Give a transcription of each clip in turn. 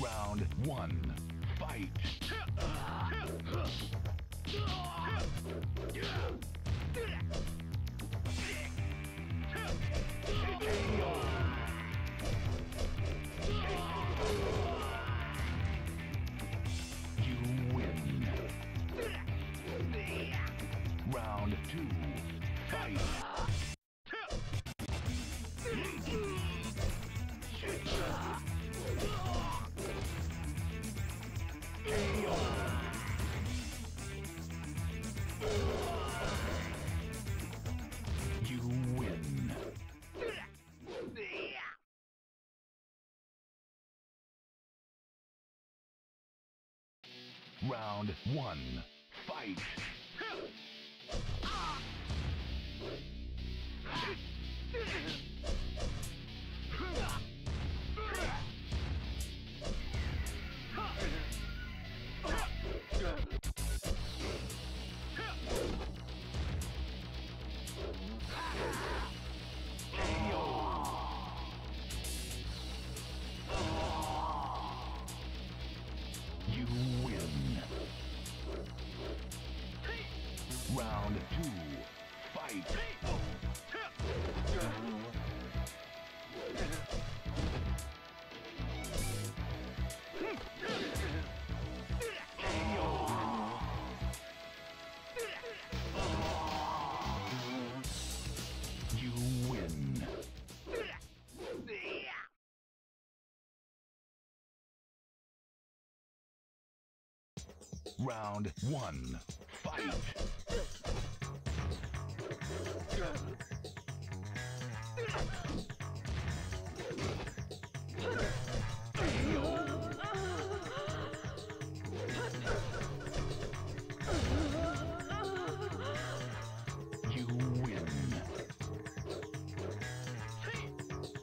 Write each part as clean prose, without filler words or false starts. Round one, fight! You win! Round two, fight! Round one, fight! Round two, fight! You win! Round one, fight! You win.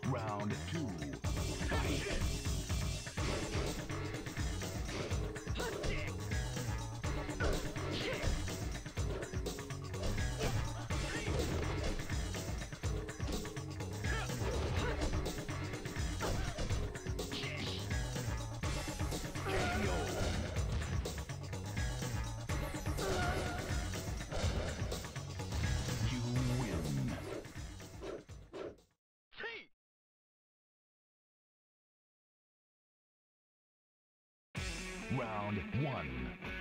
Round two, fight! Round one,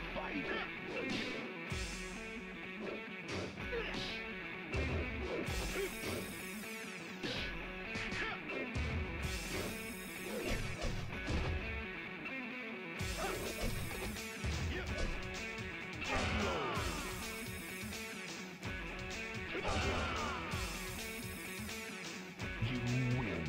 fight! You win!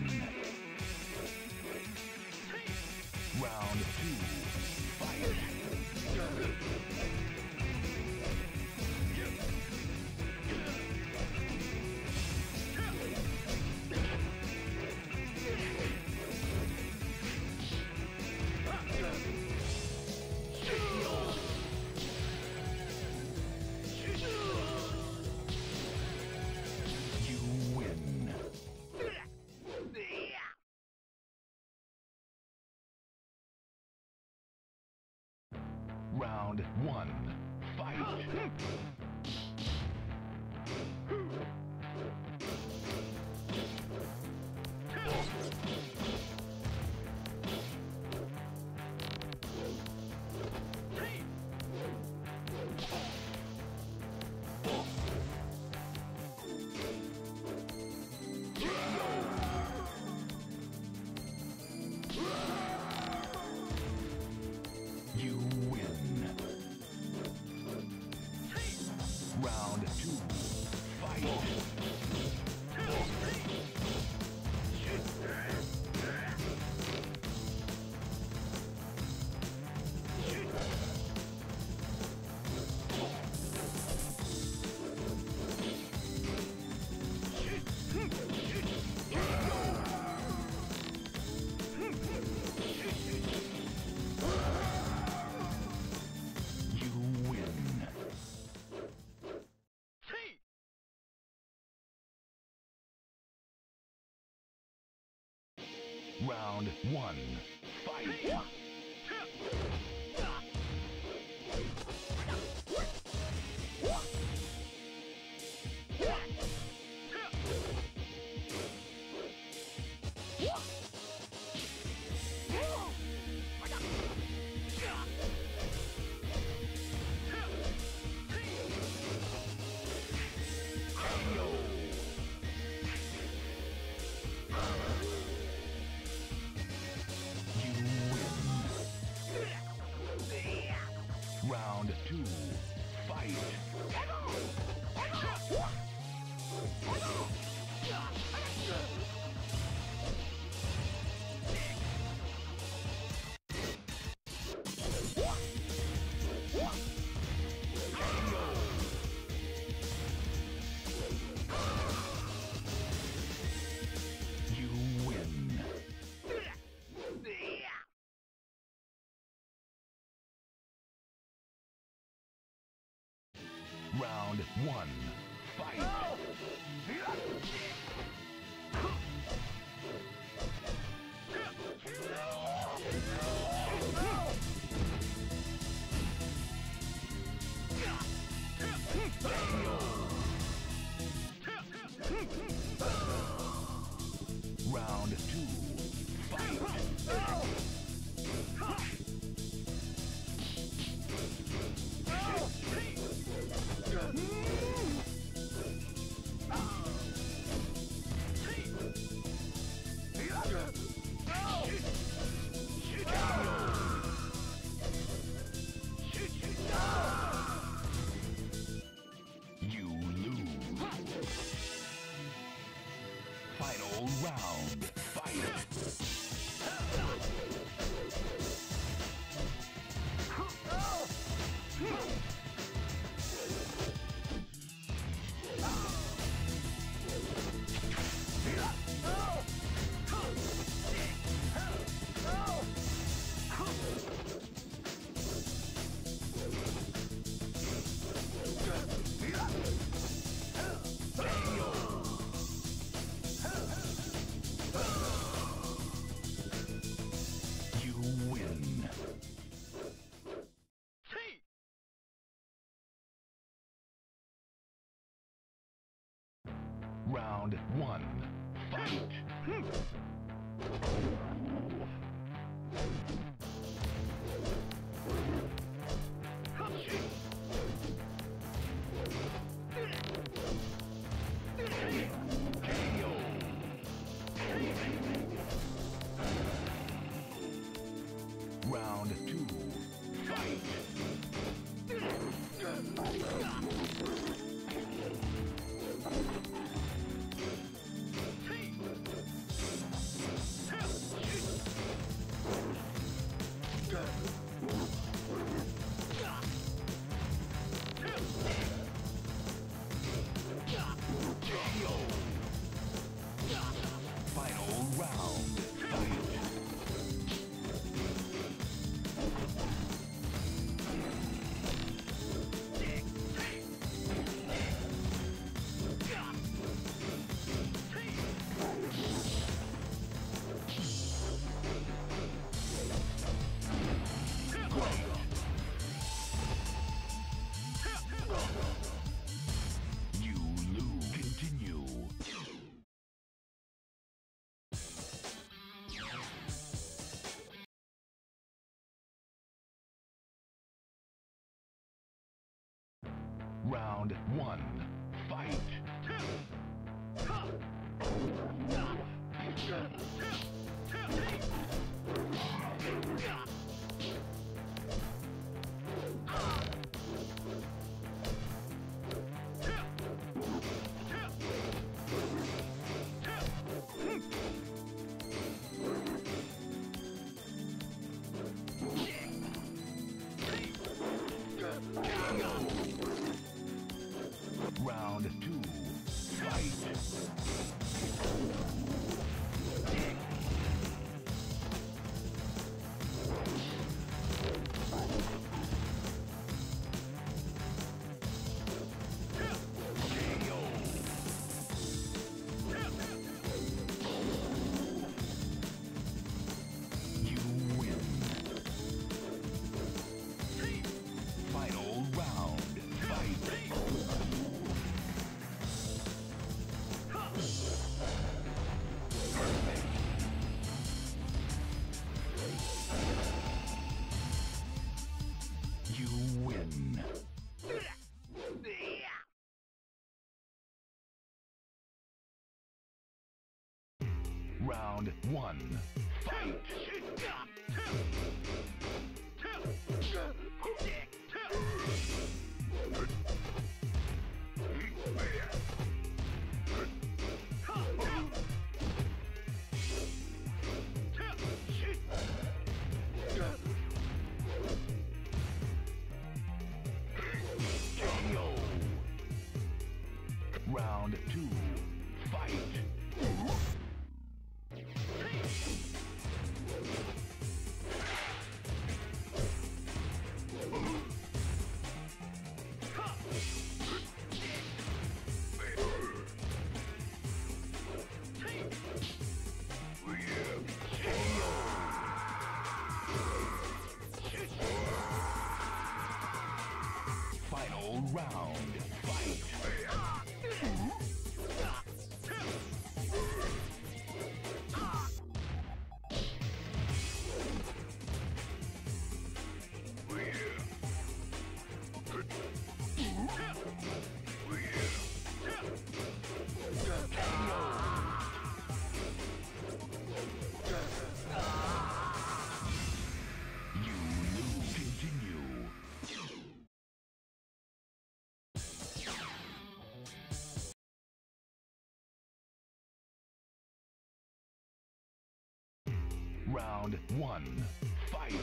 Round two! Round one, fight! Round two, fight! Round one. Round 2, fight! You win! Round 1, fight! Round 2, fight! Final round, fight! Round 1, fight! KO! Round 2, fight! Round 1, fight! Round one. Fight!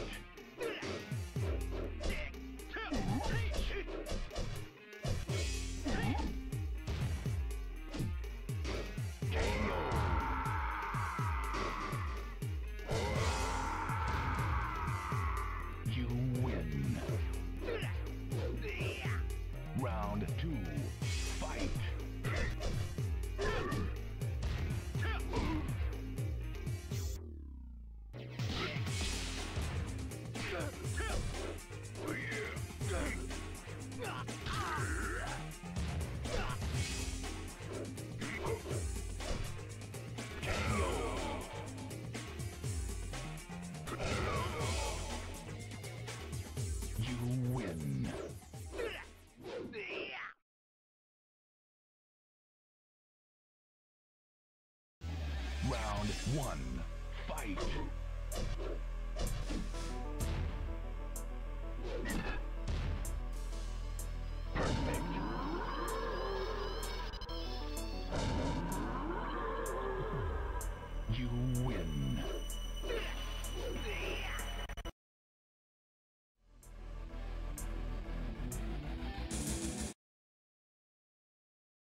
Round two. Fight! Final round. Fight! Round one. Fight! You win. Round two. Fight! Win. Round one. Fight!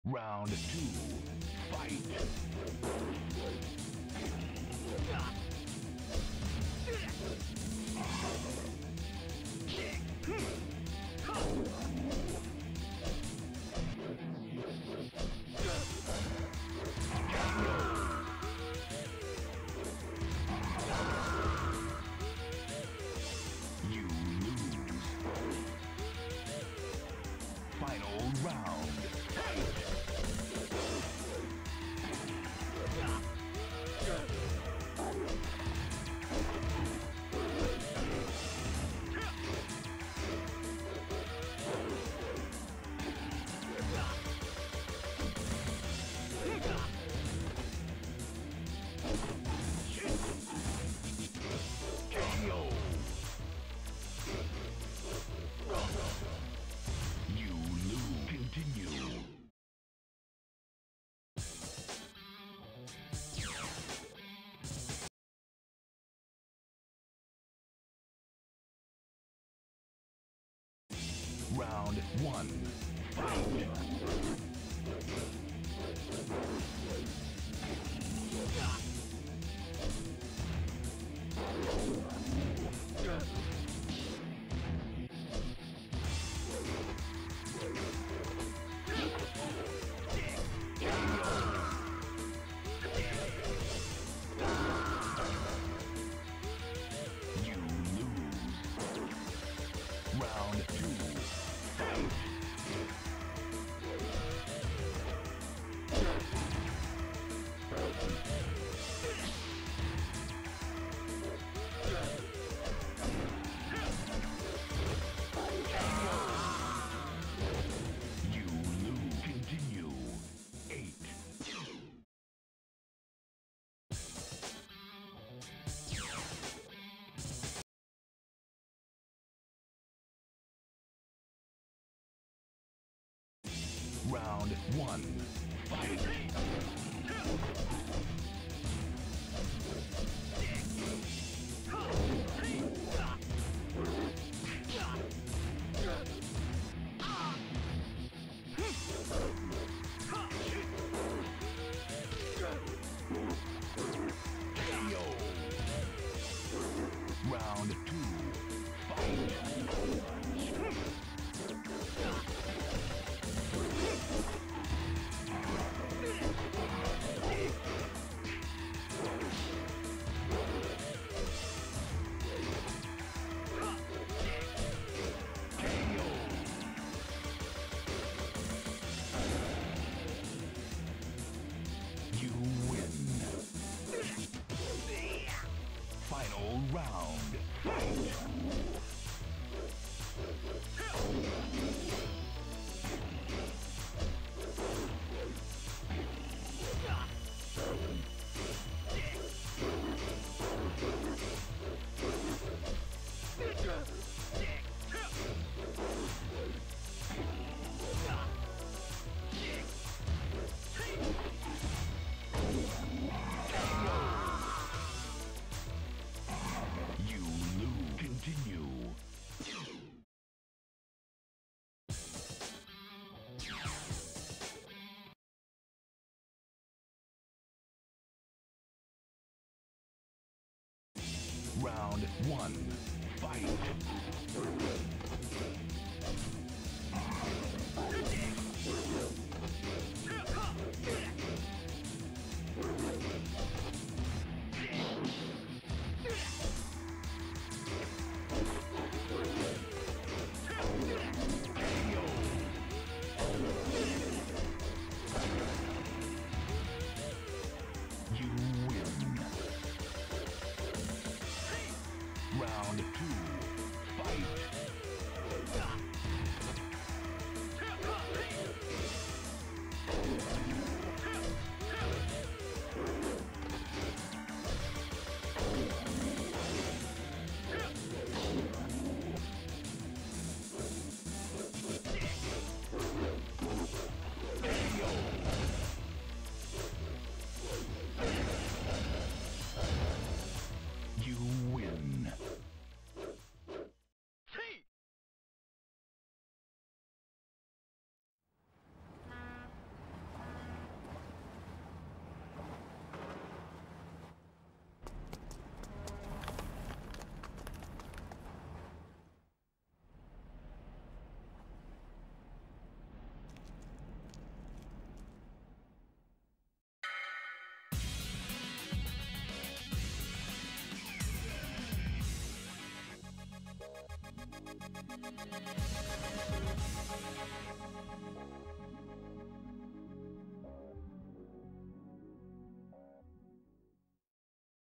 Round two. Fight! You lose. Final round. Fight! Round one. You lose. Round two. Fight! 1, KO. Round 2. You win. Final round. Continue. Round 1. Fight. Round 2, fight! You win.